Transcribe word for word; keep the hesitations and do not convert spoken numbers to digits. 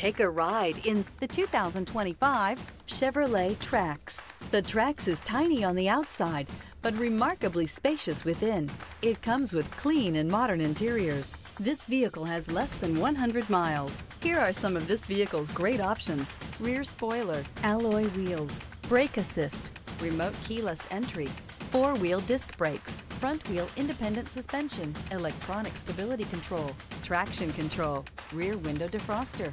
Take a ride in the two thousand twenty-five Chevrolet Trax. The Trax is tiny on the outside, but remarkably spacious within. It comes with clean and modern interiors. This vehicle has less than one hundred miles. Here are some of this vehicle's great options: rear spoiler, alloy wheels, brake assist, remote keyless entry, four-wheel disc brakes, front-wheel independent suspension, electronic stability control, traction control, rear window defroster,